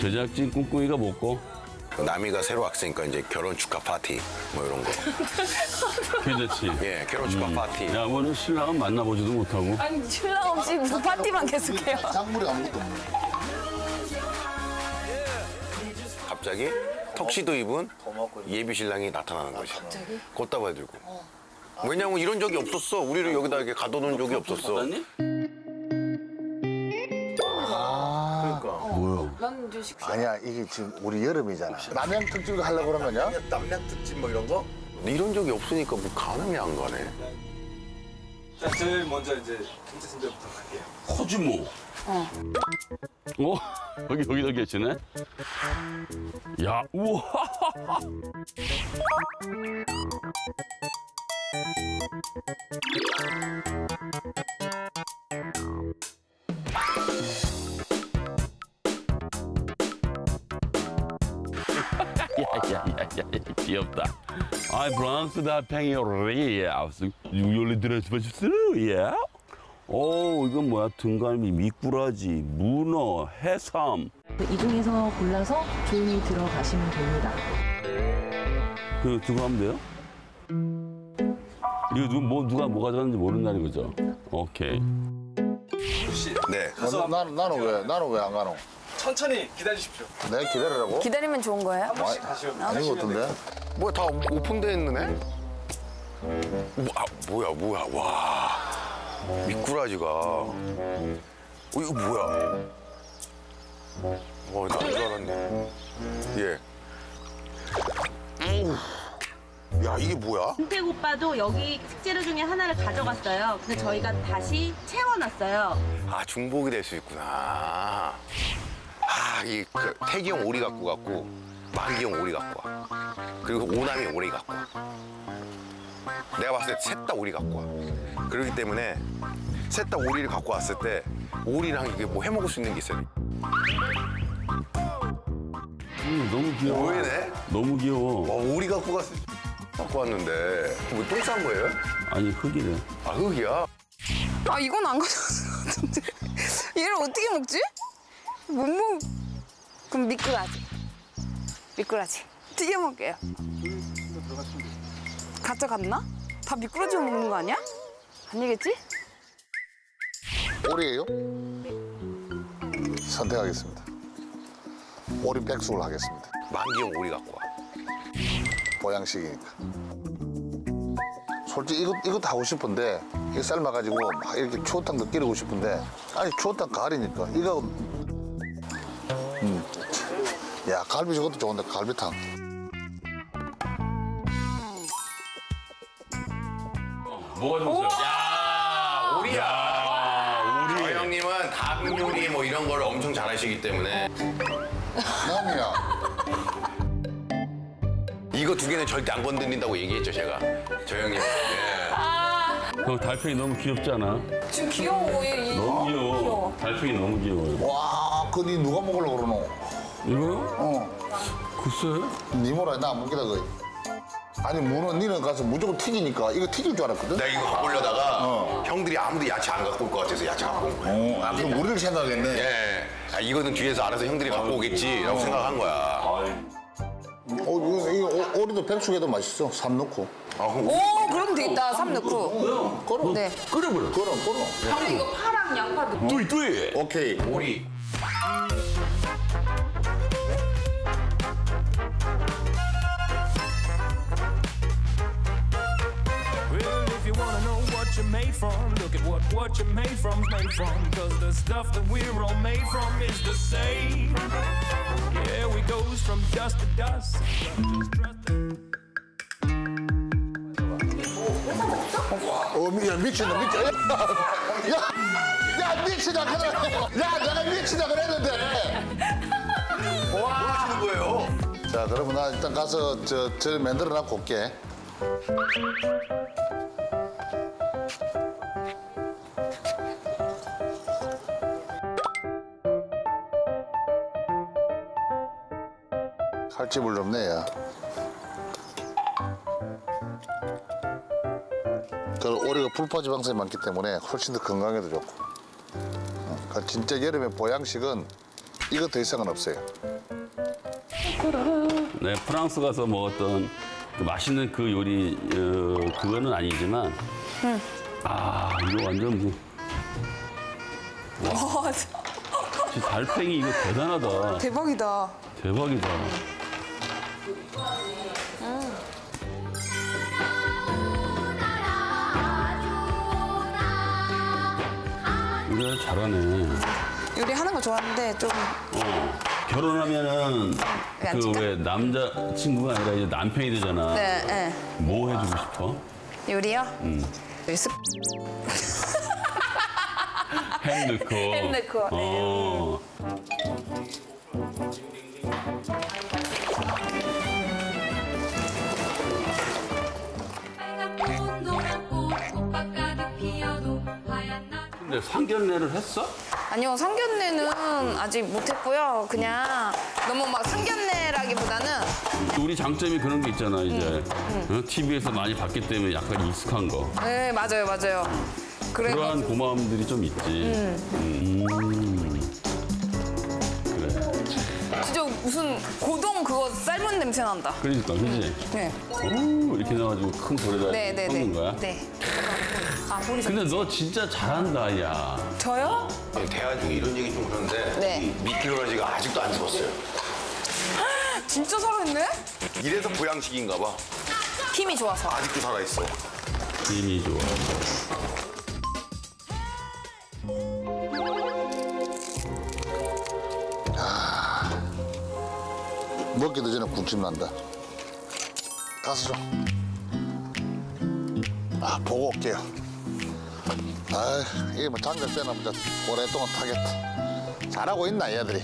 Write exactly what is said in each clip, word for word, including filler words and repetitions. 제작진 꿍꿍이가 먹고. 나미가 새로 왔으니까 이제 결혼 축하 파티 뭐 이런 거. 괜찮지? 예, 결혼 축하 음. 파티. 야, 오늘 신랑은 만나보지도 못하고. 아니, 신랑 없이 무슨 파티만 계속해요. 짱물이 아무것도 없네. 갑자기 턱시도 입은 예비 신랑이 나타나는 거지. 갑자기? 걷다가 들고. 어. 아, 왜냐면 이런 적이 없었어. 우리를 여기다 이렇게 가둬놓은 적이 없었어. 아니야, 이게 지금 우리 여름이잖아. 남양 특집을 하려고 그러면요? 남양 특집 뭐 이런 거? 이런 적이 없으니까 뭐 가늠이 안 가네. 자, 제일 먼저 이제 김치 순대부터 갈게요. 허지 뭐. 어. 어? 여기, 여기도 계시네? 야, 우와! 야야야야 귀엽다. I pronounce that penny reals. You only dress for through, yeah. 오, 이건 뭐야? 등갈비, 미꾸라지, 문어, 해삼. 이 중에서 골라서 조용히 들어가시면 됩니다. 그 두고 하면 돼요? 이거 누, 뭐 누가 뭐 가져갔는지 모른다는 거죠? 오케이. 혹시 네. 나는 나는 왜 나는 왜 안 가노? 천천히 기다리십시오. 네, 기다리라고? 기다리면 좋은 거예요? 한 번씩 다시 오면 아닌 것 같은데? 뭐야, 다 오픈돼 있는 애? 뭐, 아, 뭐야, 뭐야, 와. 미꾸라지가. 어, 이거 뭐야? 와, 나 줄 알았네. 예. 야, 이게 뭐야? 윤택 오빠도 여기 식재료 중에 하나를 가져갔어요. 근데 저희가 다시 채워놨어요. 아, 중복이 될 수 있구나. 아, 이 그, 태기 형 오리 갖고 갔고, 만기 형 오리 갖고 와. 그리고 오남이 오리 갖고 와. 내가 봤을 때 셋 다 오리 갖고 와. 그렇기 때문에 셋 다 오리를 갖고 왔을 때 오리랑 이게 뭐 해먹을 수 있는 게 있어요. 음, 너무 귀여워. 오해네? 너무 귀여워. 와, 오리 갖고 갔어. 갖고 왔는데 뭐 똥 싼 거예요? 아니, 흙이래. 아, 흙이야? 아, 이건 안 가져왔을 것 같은데. 얘를 어떻게 먹지? 못 먹... 그럼 미꾸라지. 미꾸라지. 튀겨 먹게요. 가져갔나? 다 미꾸라지 먹는 거 아니야? 아니겠지? 오리예요? 선택하겠습니다. 오리 백숙을 하겠습니다. 만기형 오리 갖고 와. 보양식이니까. 솔직히 이거, 이것도 하고 싶은데 이거 삶아가지고 막 이렇게 추어탕도 끓이고 싶은데 아니, 추어탕 가을이니까 이거... 음. 야, 갈비 저것도 좋은데, 갈비탕. 뭐가 좋으세요? 야, 오리야. 야, 오리. 저 형님은 닭 요리 뭐 이런 걸 엄청 잘하시기 때문에. 나미야. 이거 두 개는 절대 안 건드린다고 얘기했죠, 제가. 저 형님. 예. 아. 그 달팽이 너무 귀엽지 않아? 지금 귀여워, 이. 너무 귀여워. 귀여워. 달팽이 너무 귀여워요. 와. 그거 니 누가 먹으려고 그러노? 이거요? 어. 글쎄? 니 몰라, 나 안 먹겠다, 그거. 아니, 문어 니는 가서 무조건 튀기니까 이거 튀길 줄 알았거든? 내가 이거 갖고 오려다가 어. 형들이 아무도 야채 안 갖고 올 것 같아서 야채 갖고 온 거야. 어, 아, 그럼 우리를 생각했네. 예. 아, 이거는 뒤에서 알아서 형들이 갖고 오겠지라고 어. 생각한 거야. 어, 이거, 이거 오리도 백숙에도 맛있어, 삶 넣고. 아, 그럼 오, 오, 그럼 되겠다, 삶 넣고. 끓여, 네. 끓여, 끓여. 끓여, 끓여. 바로 이거 파랑 양파 넣고. 뚜이, 뚜이. 오케이, 오리. Made from look at what what you made from made from cuz the stuff that we're all made from is the same yeah we goes from dust to dust 어 미야 미친다 미쳐 야야 미친다 그래 야 내가 미친다 그랬는데 와 하시는 거예요 자 그러면 나 일단 가서 저 저 만들어 놨고 올게 칼집을 넣네, 야. 오리가 불포지방산이 많기 때문에 훨씬 더 건강에도 좋고. 그러니까 진짜 여름에 보양식은 이거 더 이상은 없어요. 네, 프랑스 가서 먹었던 그 맛있는 그 요리, 어, 그거는 아니지만. 응. 아, 이거 완전. 와. 진짜 달팽이 이거 대단하다. 대박이다. 대박이다. 음. 요리 잘하네. 요리 하는 거 좋아하는데 좀. 어. 결혼하면은 그 왜 남자 친구가 아니라 이제 남편이 되잖아. 네, 네. 뭐 해주고 싶어? 요리요? 응. 음. 습. 햄 넣고. 햄 넣고. 어. 근데 상견례를 했어? 아니요, 상견례는 아직 못했고요. 그냥 너무 막 상견례라기보다는 우리 장점이 그런 게 있잖아, 이제. 음, 음. 티비에서 많이 봤기 때문에 약간 익숙한 거. 네, 맞아요, 맞아요. 그래, 그러한 맞아. 고마움들이 좀 있지. 음. 음. 그래. 진짜 무슨 고동 그거 삶은 냄새 난다. 그러니까, 그치? 음. 네. 오, 이렇게 나와가지고 큰 볼에다 네, 네, 네. 거야? 네. 아, 근데 너 진짜 잘한다, 야. 저요? 대화 중에 이런 얘기 좀 그런데 네. 미끼로라지가 아직도 안 죽었어요. 진짜 살아있네? 이래서 보양식인가 봐. 힘이 좋아서. 아직도 살아있어. 힘이 좋아서. 먹기도 전에 군침 난다. 가서 좀. 아, 보고 올게요. 아, 이게 뭐 장갑 빼놓으면 오랫동안 타겠다. 잘하고 있나, 얘들이.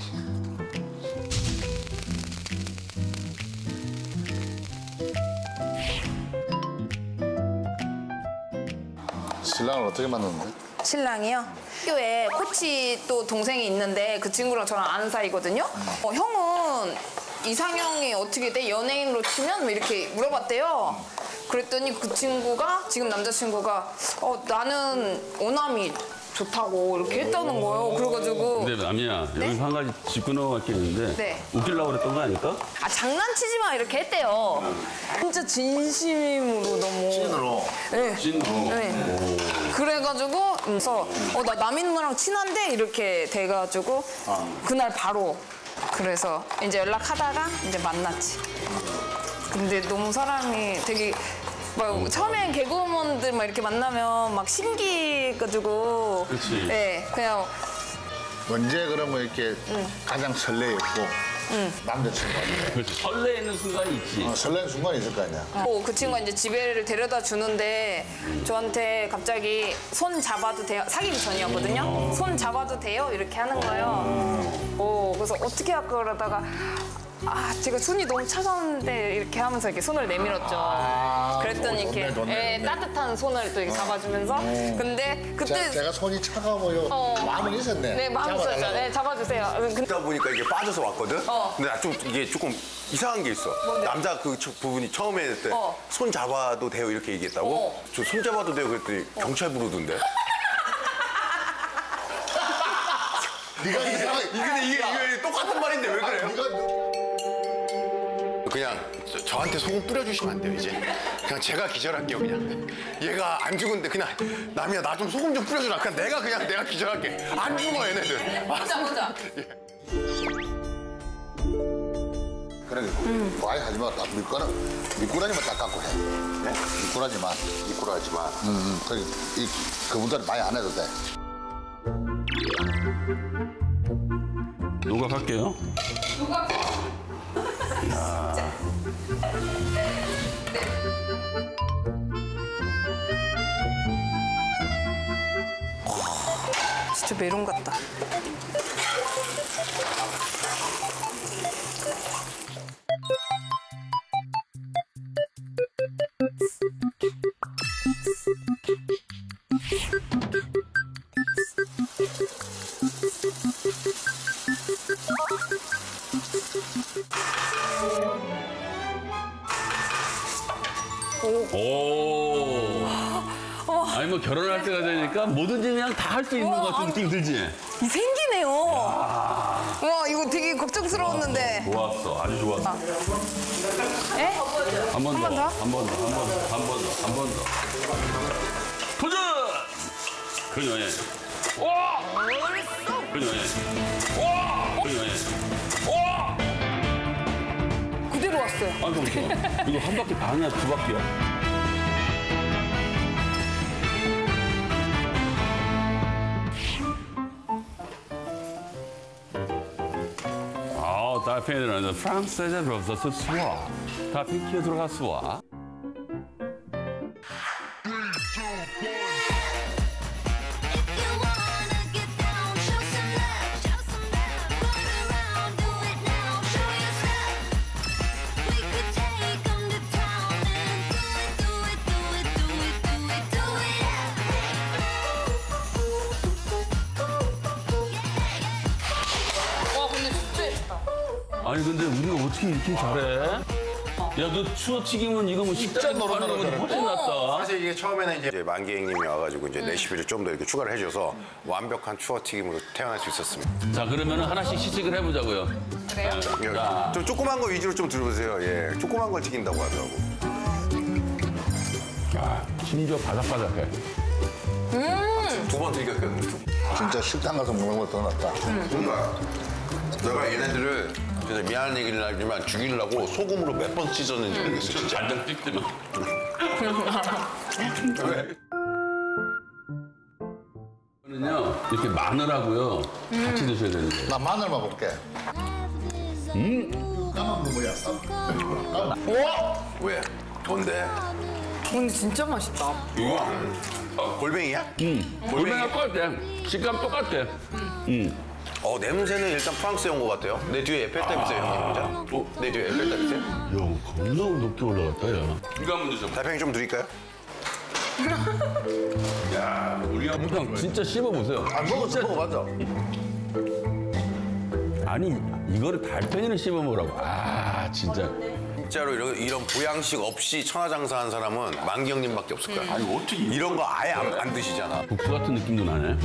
신랑을 어떻게 만났는데? 신랑이요? 학교에 코치 또 동생이 있는데 그 친구랑 저랑 아는 사이거든요? 어, 형은 이상형이 어떻게 돼? 연예인으로 치면? 이렇게 물어봤대요. 그랬더니 그 친구가, 지금 남자친구가 어, 나는 오남이 좋다고 이렇게 했다는 거예요. 그래가지고. 근데 나미야, 네? 여기서 한 가지 짚고 넘어갈 게 있는데 네. 웃기려고 그랬던 거 아닐까? 아, 장난치지 마 이렇게 했대요. 네. 진짜 진심으로 너무. 찐으로? 네. 찐으로? 네. 그래가지고 그래서 어, 나 나미 누나랑 친한데? 이렇게 돼가지고 아. 그날 바로. 그래서 이제 연락하다가 이제 만났지. 근데 너무 사람이 되게 막 처음엔 개그우먼들 막 이렇게 만나면 막 신기해가지고. 그렇지. 네, 그냥 언제 그런 거 이렇게 응. 가장 설레였고 응. 남자친구한테. 그렇지. 설레는 순간이 있지. 어, 설레는 순간이 있을 거 아니야. 어, 그 친구가 이제 집에를 데려다 주는데 저한테 갑자기 손 잡아도 돼요? 사귀기 전이었거든요. 손 잡아도 돼요? 이렇게 하는 거예요. 어, 그래서 어떻게 할까 그러다가. 아, 제가 손이 너무 차가운데 이렇게 하면서 이렇게 손을 내밀었죠. 아, 그랬더니 오, 좋네, 이렇게 좋네, 예, 따뜻한 손을 또 이렇게 어. 잡아주면서. 음. 근데 그때 자, 제가 손이 차가워요. 어. 마음은 있었네. 네, 마음은 있었죠. 네, 잡아주세요. 그러다 보니까 이게 빠져서 왔거든. 어. 근데 나 좀 이게 조금 이상한 게 있어. 뭔데? 남자 그 부분이 처음에 했을 때 손 어. 잡아도 돼요 이렇게 얘기했다고. 어. 저 손 잡아도 돼요 그랬더니 어. 경찰 부르던데. 네가 이상해. 이게 이게 이게 똑같은 말인데 왜 그래요? 네가... 그냥 저, 저한테 소금 뿌려주시면 안 돼요, 이제. 그냥 제가 기절할게요, 그냥. 얘가 안 죽은데 그냥 남이야, 나 좀 소금 좀 뿌려주라. 그냥 내가 그냥 내가 기절할게. 안 죽어, 얘네들. 보자, 보자. 그래, 음. 과외 하지 마. 미꾸라, 미꾸라지만 딱 갖고 해. 네? 미꾸라지만. 미꾸라지만. 음, 음. 그, 이, 그분들 많이 안 해도 돼. 누가 갈게요? 누가 야. 네. 와, 진짜 메론 같다. 오. 어. 아니 뭐 결혼할 때가 되니까 뭐든지 그냥 다 할 수 있는 것 같은 느낌 들지? 생기네요. 야. 와, 이거 되게 걱정스러웠는데. 좋았어, 아주 좋았어. 아. 에? 한 번 더, 한 번 더, 한 번 더, 한 번 더, 한 번 더. 도전! 그녀의. 와! 멋있어! 그녀의. 와! 그녀의. 와! 그대로 왔어요. 아, 그럼 이거 한 바퀴 반이야, 두 바퀴야. 다 팬들은 프랑스에 들어가서 수화, 다 핑키에 들어가 수화. 아니 근데 우리가 어떻게 이렇게 잘해? 야 너 추어튀김은 이거 뭐 진짜 노릇하는 거보다 훨씬 낫다. 사실 이게 처음에는 이제 만기 형님이 와가지고 이제 레시피를 좀 더 이렇게 추가를 해줘서 완벽한 추어튀김으로 태어날 수 있었습니다. 자 그러면은 하나씩 시식을 해보자고요. 그래요? 네. 자. 좀 조그만 거 위주로 좀 들어보세요. 예, 조그만 걸 튀긴다고 하더라고. 아, 심지어 바삭바삭해. 음. 두 번 튀겼거든. 진짜 식당 가서 먹는 걸 더 낫다. 그러니까 내가 얘네들을 그래서 미안한 얘기를 하지만 죽이려고 소금으로 몇 번 찢었는지 모르겠어요. 진짜 안장 찍지만. 이거는요 이렇게 마늘하고요 음. 같이 드셔야 되는데. 나 마늘만 볼게. 음. 까만 부분이야. 오? 왜? 뭔데? 근데 진짜 맛있다. 이거 어, 골뱅이야? 응. 음. 골뱅이랑 똑같아. 식감 똑같아. 음. 음. 어 냄새는 일단 프랑스에 온 것 같아요. 내 뒤에 에펠탑 있어요, 형님. 혼자. 어? 내 뒤에 에펠탑 있어요? 야, 겁나 높게 올라갔다, 야. 이거 한번 드셔. 달팽이 좀 드릴까요? 야, 우리 한번 진짜 씹어보세요. 안 먹었어, 먹어봤죠? 아니, 이거를 달팽이를 씹어보라고. 아, 진짜. 진짜로 이런, 이런 보양식 없이 천하장사한 사람은 만기 형님밖에 없을 거야. 아니, 어떻게 이런 거 아예 안, 안 드시잖아. 국수 같은 느낌도 나네.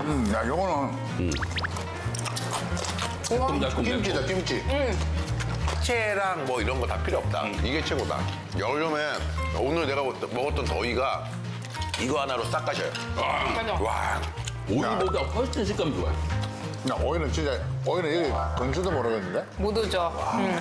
음, 야, 요거는. 음. 달콤달콤. 김치다, 김치. 음. 채랑 뭐 이런 거 다 필요 없다. 음. 이게 최고다. 여름에 오늘 내가 먹었던 더위가 이거 하나로 싹 가셔요. 아, 와. 오이보다 훨씬 식감이 좋아요. 나 오이는 진짜, 오이는 여기 건수도 모르겠는데? 못 오죠. 음.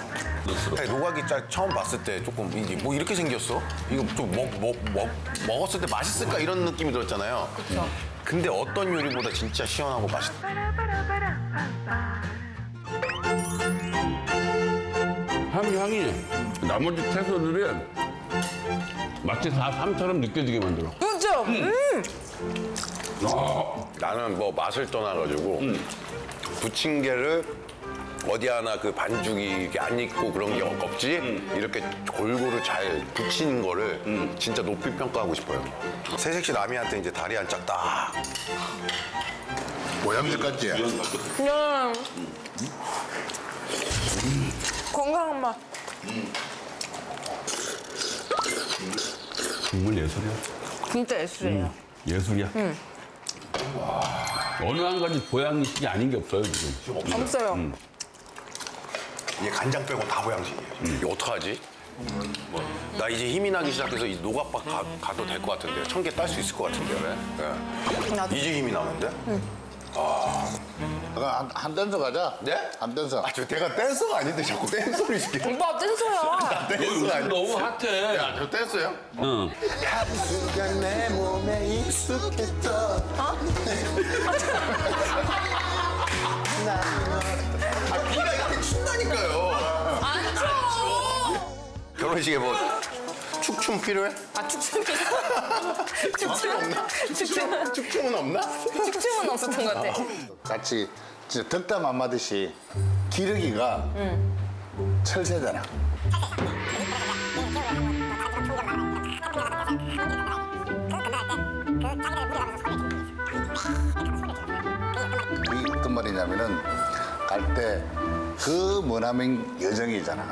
노각이 짜 처음 봤을 때 조금 이게 뭐 이렇게 생겼어? 이거 좀 먹, 먹, 먹, 먹었을 때 맛있을까? 이런 느낌이 들었잖아요. 그쵸. 근데 어떤 요리보다 진짜 시원하고 맛있다. 향이 향이 나머지 채소들이 마치 다 삶처럼 느껴지게 만들어. 진짜. 음. 음. 아. 나는 뭐 맛을 떠나가지고 음. 부침개를 어디 하나 그 반죽이 안 익고 그런 게 없지 음. 이렇게 골고루 잘 붙이는 거를 음. 진짜 높이 평가하고 싶어요. 새색시 나미한테 이제 다리 안 짝다. 모양새 같지? 그냥 음. 건강한 맛. 음. 정말 예술이야. 진짜 예술이야. 음. 예술이야. 음. 와, 어느 한 가지 보양식이 아닌 게 없어요 지금. 없어요. 음. 이게 간장 빼고 다 보양식이에요. 음. 이거 어떡하지? 음. 뭐, 나 이제 힘이 나기 시작해서 이 노각박 가, 가도 될 것 같은데 천 개 딸 수 있을 것 같은데 왜? 네. 나도. 이제 힘이 나는데? 응. 아, 한, 한 댄서 가자. 네? 한 댄서. 아, 저 내가 댄서가 아닌데 자꾸 댄서를 시켜. 오빠 댄서야. 나 댄서가 아니야. 너무 핫해. 야, 저 댄서야? 응. 하부수가 내 몸에 익숙했던. 어? 아, 비가 이렇게 춘다니까요. 안 추워. 결혼식에 뭐 축춤 필요해? 아, 축춤 필요해. 축춤? 축춤은 없나? 축춤은 없었던 것 같아. 같이 진짜 덕담 한마디씩 기러기가 응. 철새잖아. 이게 어떤 말이냐면은 갈 때 그 머나먼 여정이잖아.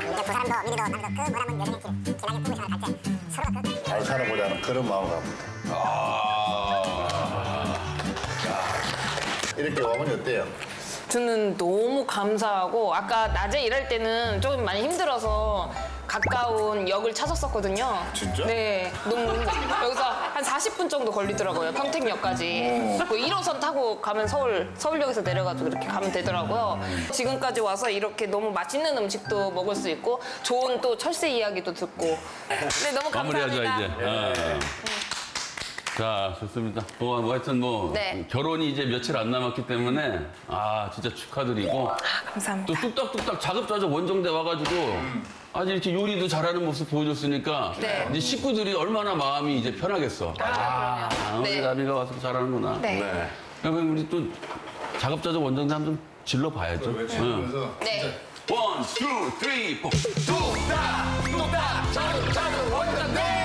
잘 살아보자는 그런 마음 갑니다. 아 이렇게 와보니 어때요? 저는 너무 감사하고 아까 낮에 일할 때는 조금 많이 힘들어서 가까운 역을 찾았었거든요. 진짜? 네. 너무 여기서 한 사십 분 정도 걸리더라고요. 평택역까지. 뭐 일 호선 타고 가면 서울, 서울역에서 내려가지고 이렇게 가면 되더라고요. 지금까지 와서 이렇게 너무 맛있는 음식도 먹을 수 있고 좋은 또 철새 이야기도 듣고. 네, 너무 감사합니다. 마무리하자, 이제. 네. 네. 자, 좋습니다. 뭐, 뭐 하여튼 뭐 네. 결혼이 이제 며칠 안 남았기 때문에 아, 진짜 축하드리고. 아, 감사합니다. 또 뚝딱뚝딱 자급자족 원정대 와가지고 아주 이렇게 요리도 잘하는 모습 보여줬으니까 네. 이제 식구들이 얼마나 마음이 이제 편하겠어. 아, 아, 아 우리 네. 나미가 와서 잘하는구나. 네. 네. 그러면 우리 또 자급자족 원정대 한번 질러봐야죠. 응. 네. 원, 투, 쓰리, 포. 뚝딱뚝딱 자급자족 원정대.